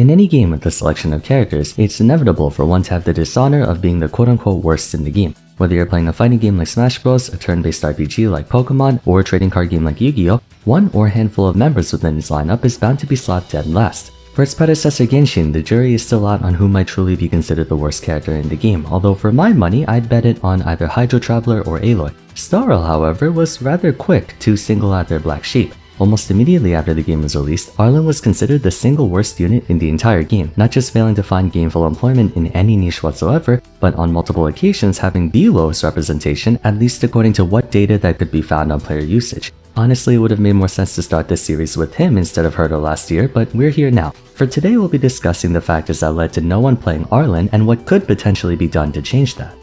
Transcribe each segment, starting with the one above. In any game with the selection of characters, it's inevitable for one to have the dishonor of being the quote-unquote worst in the game. Whether you're playing a fighting game like Smash Bros, a turn-based RPG like Pokemon, or a trading card game like Yu-Gi-Oh!, one or a handful of members within its lineup is bound to be slapped dead last. For its predecessor Genshin, the jury is still out on who might truly be considered the worst character in the game, although for my money, I'd bet it on either Hydro Traveler or Aloy. Star Rail, however, was rather quick to single out their black sheep. Almost immediately after the game was released, Arlan was considered the single worst unit in the entire game, not just failing to find gainful employment in any niche whatsoever, but on multiple occasions having the lowest representation, at least according to what data that could be found on player usage. Honestly, it would have made more sense to start this series with him instead of Herta last year, but we're here now. For today, we'll be discussing the factors that led to no one playing Arlan and what could potentially be done to change that.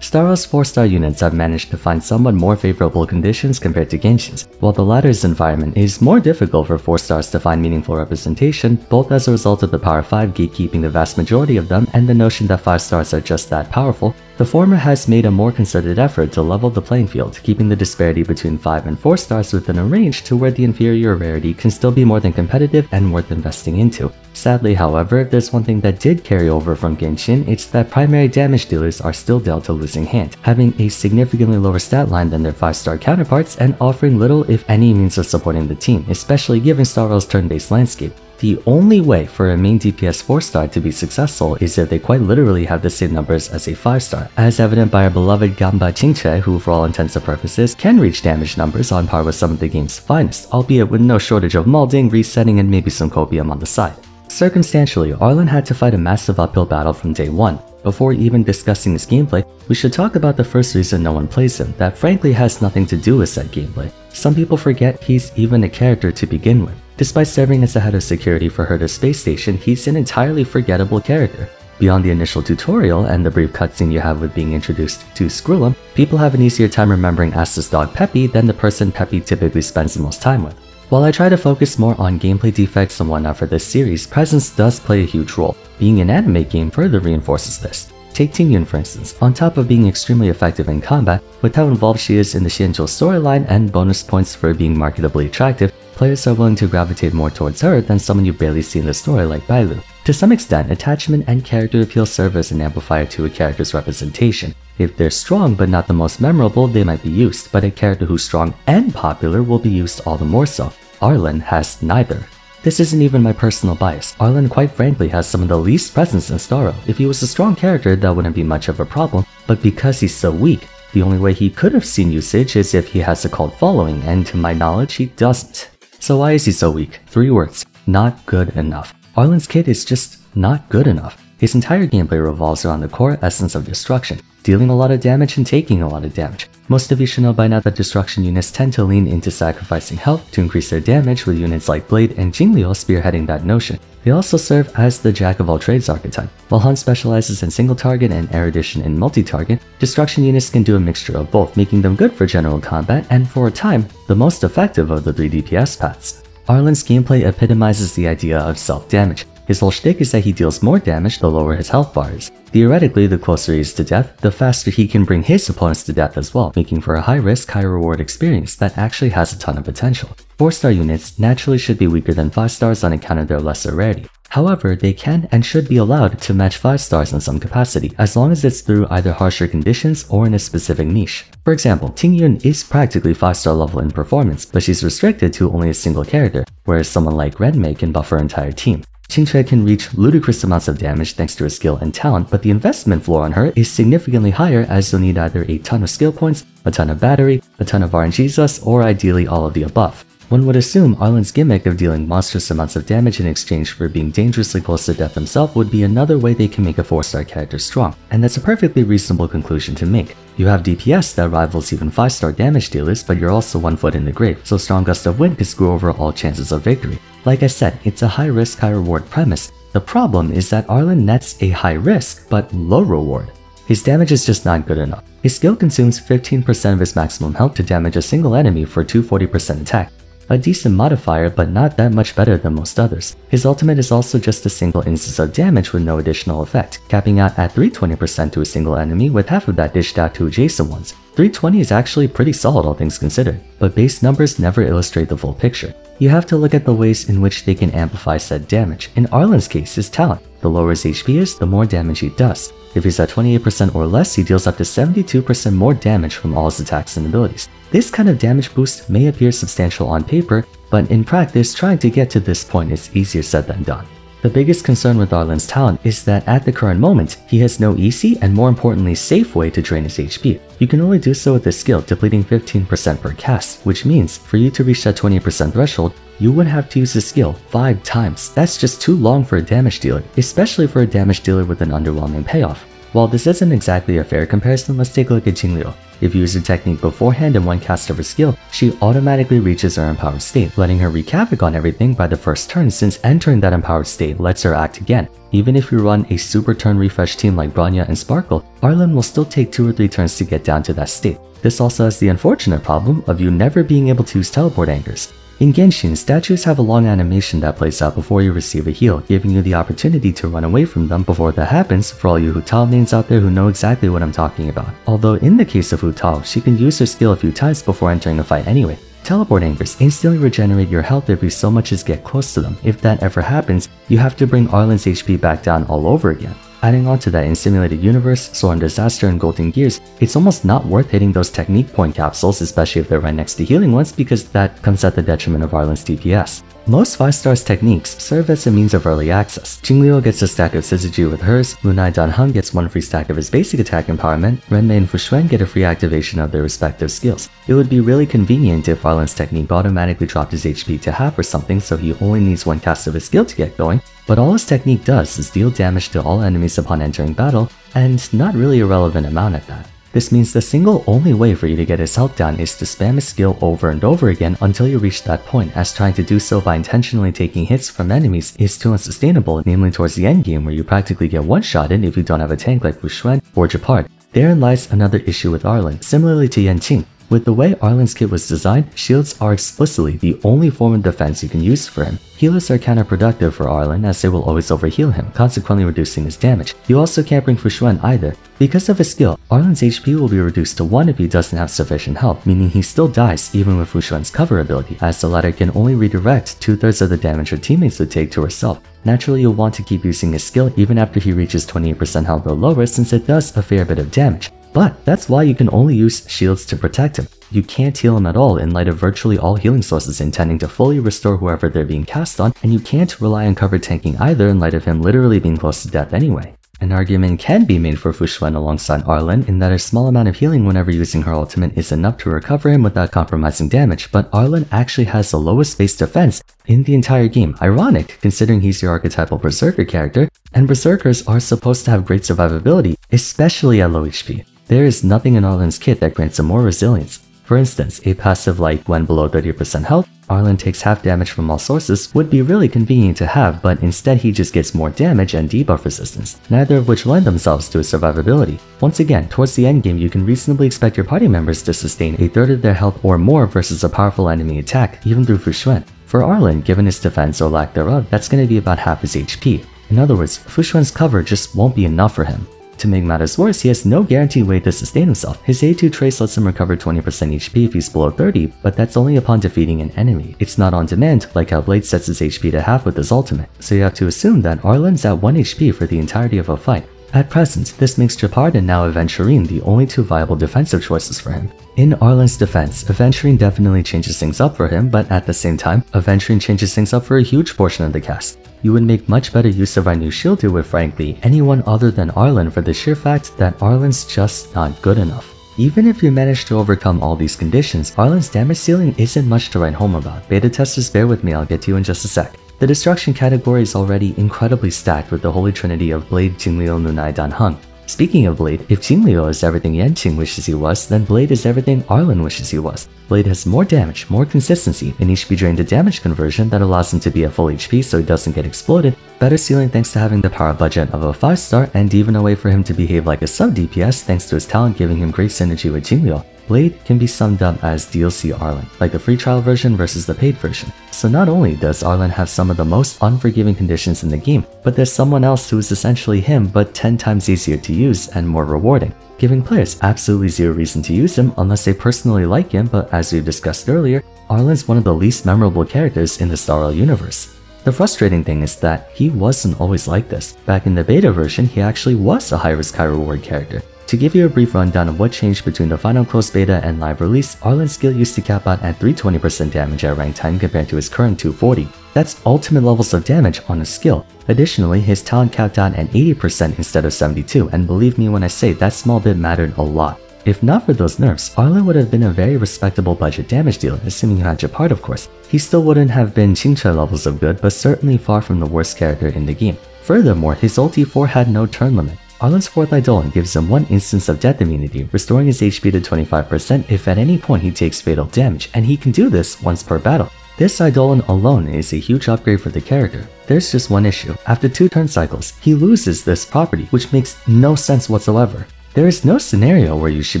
Star Rail's 4-star units have managed to find somewhat more favorable conditions compared to Genshin's. While the latter's environment is more difficult for 4-stars to find meaningful representation, both as a result of the Power 5 gatekeeping the vast majority of them and the notion that 5-stars are just that powerful, the former has made a more concerted effort to level the playing field, keeping the disparity between 5 and 4 stars within a range to where the inferior rarity can still be more than competitive and worth investing into. Sadly, however, if there's one thing that did carry over from Genshin, it's that primary damage dealers are still dealt a losing hand, having a significantly lower stat line than their 5-star counterparts and offering little if any means of supporting the team, especially given Star Rail's turn-based landscape. The only way for a main DPS 4-star to be successful is if they quite literally have the same numbers as a 5-star, as evident by our beloved Gamba Qingque, who for all intents and purposes can reach damage numbers on par with some of the game's finest, albeit with no shortage of malding, resetting, and maybe some copium on the side. Circumstantially, Arlan had to fight a massive uphill battle from day one. Before even discussing his gameplay, we should talk about the first reason no one plays him, that frankly has nothing to do with said gameplay. Some people forget he's even a character to begin with. Despite serving as the head of security for Herta's space station, he's an entirely forgettable character. Beyond the initial tutorial and the brief cutscene you have with being introduced to Skrullum, people have an easier time remembering Asta's dog Peppy than the person Peppy typically spends the most time with. While I try to focus more on gameplay defects and whatnot for this series, presence does play a huge role. Being an anime game further reinforces this. Take Tingyun for instance, on top of being extremely effective in combat, with how involved she is in the Xianzhou storyline and bonus points for being marketably attractive, players are willing to gravitate more towards her than someone you barely see in the story like Bailu. To some extent, attachment and character appeal serve as an amplifier to a character's representation. If they're strong but not the most memorable, they might be used, but a character who's strong and popular will be used all the more so. Arlan has neither. This isn't even my personal bias. Arlan quite frankly has some of the least presence in Star Rail. If he was a strong character, that wouldn't be much of a problem, but because he's so weak, the only way he could have seen usage is if he has a cult following, and to my knowledge, he doesn't. So why is he so weak? 3 words. Not good enough. Arlan's kid is just not good enough. His entire gameplay revolves around the core essence of destruction, dealing a lot of damage and taking a lot of damage. Most of you should know by now that destruction units tend to lean into sacrificing health to increase their damage, with units like Blade and Jingliu spearheading that notion. They also serve as the jack-of-all-trades archetype. While Han specializes in single target and Air Edition in multi-target, destruction units can do a mixture of both, making them good for general combat and, for a time, the most effective of the 3 DPS paths. Arlan's gameplay epitomizes the idea of self-damage. His whole shtick is that he deals more damage the lower his health bar is. Theoretically, the closer he is to death, the faster he can bring his opponents to death as well, making for a high-risk, high-reward experience that actually has a ton of potential. 4-star units naturally should be weaker than 5-stars on account of their lesser rarity. However, they can and should be allowed to match 5-stars in some capacity, as long as it's through either harsher conditions or in a specific niche. For example, Tingyun is practically 5-star level in performance, but she's restricted to only a single character, whereas someone like Ruan Mei can buff her entire team. Qingque can reach ludicrous amounts of damage thanks to her skill and talent, but the investment floor on her is significantly higher, as you'll need either a ton of skill points, a ton of battery, a ton of RNGs, or ideally all of the above. One would assume Arlan's gimmick of dealing monstrous amounts of damage in exchange for being dangerously close to death himself would be another way they can make a 4-star character strong, and that's a perfectly reasonable conclusion to make. You have DPS that rivals even 5-star damage dealers, but you're also one foot in the grave, so strong gust of wind could screw over all chances of victory. Like I said, it's a high-risk, high-reward premise. The problem is that Arlan nets a high risk, but low reward. His damage is just not good enough. His skill consumes 15% of his maximum health to damage a single enemy for 240% attack. A decent modifier, but not that much better than most others. His ultimate is also just a single instance of damage with no additional effect, capping out at 320% to a single enemy, with half of that dished out to adjacent ones. 320 is actually pretty solid all things considered, but base numbers never illustrate the full picture. You have to look at the ways in which they can amplify said damage. In Arlan's case, his talent. The lower his HP is, the more damage he does. If he's at 28% or less, he deals up to 72% more damage from all his attacks and abilities. This kind of damage boost may appear substantial on paper, but in practice, trying to get to this point is easier said than done. The biggest concern with Arlan's talent is that at the current moment, he has no easy and more importantly safe way to drain his HP. You can only do so with the skill, depleting 15% per cast, which means for you to reach that 20% threshold, you would have to use the skill 5 times. That's just too long for a damage dealer, especially for a damage dealer with an underwhelming payoff. While this isn't exactly a fair comparison, let's take a look at Jingliu. If you use her technique beforehand in one cast of her skill, she automatically reaches her empowered state, letting her wreak havoc on everything by the first turn, since entering that empowered state lets her act again. Even if you run a super turn refresh team like Bronya and Sparkle, Arlan will still take 2 or 3 turns to get down to that state. This also has the unfortunate problem of you never being able to use teleport anchors. In Genshin, statues have a long animation that plays out before you receive a heal, giving you the opportunity to run away from them before that happens, for all you Hu Tao mains out there who know exactly what I'm talking about. Although in the case of Hu Tao, she can use her skill a few times before entering a fight anyway. Teleport anchors instantly regenerate your health if you so much as get close to them. If that ever happens, you have to bring Arlan's HP back down all over again. Adding on to that, in Simulated Universe, Storm Disaster, and Golden Gears, it's almost not worth hitting those technique point capsules, especially if they're right next to healing ones, because that comes at the detriment of Arlan's DPS. Most 5-stars techniques serve as a means of early access. Jingliu gets a stack of Syzygy with hers, Dan Heng gets one free stack of his basic attack empowerment, Ruan Mei and Fu Xuan get a free activation of their respective skills. It would be really convenient if Arlan's technique automatically dropped his HP to half or something, so he only needs one cast of his skill to get going, but all his technique does is deal damage to all enemies upon entering battle, and not really a relevant amount at that. This means the single only way for you to get his health down is to spam his skill over and over again until you reach that point, as trying to do so by intentionally taking hits from enemies is too unsustainable, namely towards the endgame where you practically get one-shotted if you don't have a tank like Wu Shuan or Japard. Therein lies another issue with Arlan, similarly to Yanqing. With the way Arlan's kit was designed, shields are explicitly the only form of defense you can use for him. Healers are counterproductive for Arlan, as they will always overheal him, consequently reducing his damage. You also can't bring Fu Xuan either. Because of his skill, Arlan's HP will be reduced to 1 if he doesn't have sufficient health, meaning he still dies even with Fu Xuan's cover ability, as the latter can only redirect 2/3 of the damage her teammates would take to herself. Naturally, you'll want to keep using his skill even after he reaches 28% health or lower, since it does a fair bit of damage. But that's why you can only use shields to protect him. You can't heal him at all in light of virtually all healing sources intending to fully restore whoever they're being cast on, and you can't rely on cover tanking either in light of him literally being close to death anyway. An argument can be made for Fu Xuan alongside Arlan in that a small amount of healing whenever using her ultimate is enough to recover him without compromising damage, but Arlan actually has the lowest base defense in the entire game. Ironic, considering he's your archetypal Berserker character, and Berserkers are supposed to have great survivability, especially at low HP. There is nothing in Arlan's kit that grants him more resilience. For instance, a passive like when below 30% health, Arlan takes half damage from all sources would be really convenient to have, but instead he just gets more damage and debuff resistance, neither of which lend themselves to his survivability. Once again, towards the endgame you can reasonably expect your party members to sustain a 1/3 of their health or more versus a powerful enemy attack, even through Fu Xuan. For Arlan, given his defense or lack thereof, that's going to be about half his HP. In other words, Fu Xuan's cover just won't be enough for him. To make matters worse, he has no guaranteed way to sustain himself. His A2 trace lets him recover 20% HP if he's below 30, but that's only upon defeating an enemy. It's not on demand, like how Blade sets his HP to half with his ultimate, so you have to assume that Arlan's at 1 HP for the entirety of a fight. At present, this makes Japard and now Aventurine the only 2 viable defensive choices for him. In Arlan's defense, Aventurine definitely changes things up for him, but at the same time, Aventurine changes things up for a huge portion of the cast. You would make much better use of our new shield duo with, frankly, anyone other than Arlan for the sheer fact that Arlan's just not good enough. Even if you manage to overcome all these conditions, Arlan's damage ceiling isn't much to write home about. Beta testers, bear with me, I'll get to you in just a sec. The destruction category is already incredibly stacked with the holy trinity of Blade, Jingliu, Nunai, Dan Heng. Speaking of Blade, if Jingliu is everything Yanqing wishes he was, then Blade is everything Arlan wishes he was. Blade has more damage, more consistency, an HP drain to damage conversion that allows him to be at full HP so he doesn't get exploded, Better ceiling thanks to having the power budget of a 5-star, and even a way for him to behave like a sub-DPS thanks to his talent giving him great synergy with Jingliu. Blade can be summed up as DLC Arlan, like the free trial version versus the paid version. So not only does Arlan have some of the most unforgiving conditions in the game, but there's someone else who is essentially him but 10 times easier to use and more rewarding, giving players absolutely zero reason to use him unless they personally like him. But as we discussed earlier, Arlan's one of the least memorable characters in the Star Rail universe. The frustrating thing is that he wasn't always like this. Back in the beta version, he actually was a high-risk, high-reward character. To give you a brief rundown of what changed between the final closed beta and live release, Arlan's skill used to cap out at 320% damage at rank 10 compared to his current 240. That's ultimate levels of damage on a skill. Additionally, his talent capped out at 80% instead of 72%, and believe me when I say that small bit mattered a lot. If not for those nerfs, Arlan would have been a very respectable budget damage dealer, assuming you had your part of course. He still wouldn't have been Qingque levels of good, but certainly far from the worst character in the game. Furthermore, his ulti 4 had no turn limit. Arlan's 4th Eidolon gives him 1 instance of death immunity, restoring his HP to 25% if at any point he takes fatal damage, and he can do this once per battle. This Eidolon alone is a huge upgrade for the character. There's just one issue. After 2 turn cycles, he loses this property, which makes no sense whatsoever. There is no scenario where you should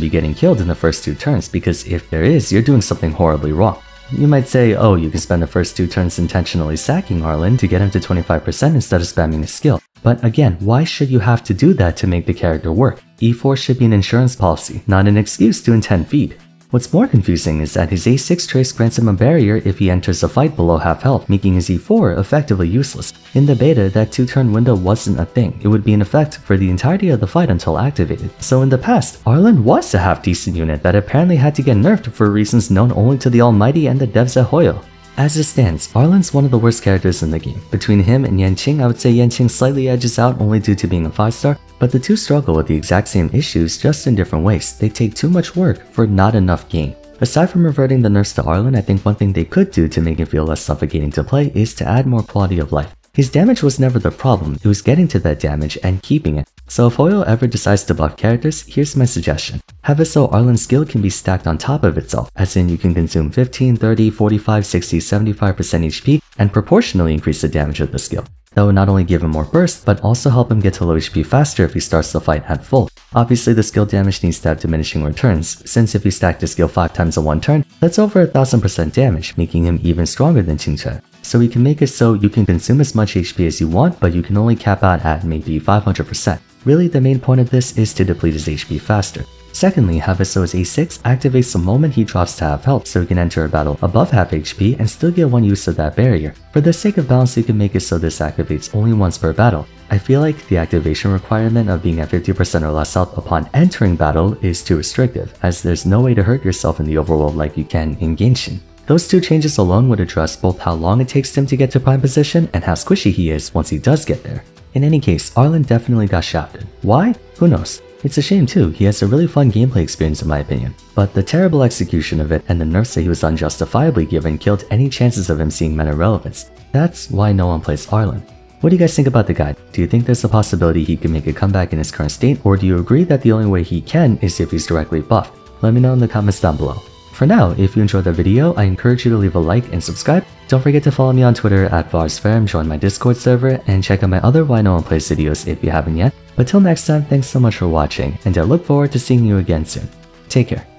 be getting killed in the first 2 turns, because if there is, you're doing something horribly wrong. You might say, oh, you can spend the first 2 turns intentionally sacking Arlan to get him to 25% instead of spamming his skill. But again, why should you have to do that to make the character work? E4 should be an insurance policy, not an excuse to intend feed. What's more confusing is that his A6 trace grants him a barrier if he enters a fight below half health, making his E4 effectively useless. In the beta, that 2-turn window wasn't a thing. It would be in effect for the entirety of the fight until activated. So in the past, Arlan was a half-decent unit that apparently had to get nerfed for reasons known only to the Almighty and the devs at Hoyo. As it stands, Arlan's one of the worst characters in the game. Between him and Yanqing, I would say Yanqing slightly edges out only due to being a 5-star, but the two struggle with the exact same issues just in different ways. They take too much work for not enough gain. Aside from reverting the nerfs to Arlan, I think one thing they could do to make him feel less suffocating to play is to add more quality of life. His damage was never the problem, it was getting to that damage and keeping it. So if Hoyo ever decides to buff characters, here's my suggestion. Have it so Arlan's skill can be stacked on top of itself, as in you can consume 15, 30, 45, 60, 75% HP and proportionally increase the damage of the skill. That would not only give him more burst, but also help him get to low HP faster if he starts the fight at full. Obviously the skill damage needs to have diminishing returns, since if you stack the skill 5 times in one turn, that's over 1000% damage, making him even stronger than Qingque. So we can make it so you can consume as much HP as you want, but you can only cap out at maybe 500%. Really, the main point of this is to deplete his HP faster. Secondly, have it so his A6 activates the moment he drops to half health, so he can enter a battle above half HP and still get one use of that barrier. For the sake of balance, you can make it so this activates only once per battle. I feel like the activation requirement of being at 50% or less health upon entering battle is too restrictive, as there's no way to hurt yourself in the overworld like you can in Genshin. Those two changes alone would address both how long it takes him to get to prime position and how squishy he is once he does get there. In any case, Arlan definitely got shafted. Why? Who knows? It's a shame too, he has a really fun gameplay experience in my opinion. But the terrible execution of it and the nerfs that he was unjustifiably given killed any chances of him seeing meta relevance. That's why no one plays Arlan. What do you guys think about the guy? Do you think there's a possibility he can make a comeback in his current state, or do you agree that the only way he can is if he's directly buffed? Let me know in the comments down below. For now, if you enjoyed the video, I encourage you to leave a like and subscribe. Don't forget to follow me on Twitter @VarsFam, join my Discord server, and check out my other Why No One Plays videos if you haven't yet. But till next time, thanks so much for watching, and I look forward to seeing you again soon. Take care.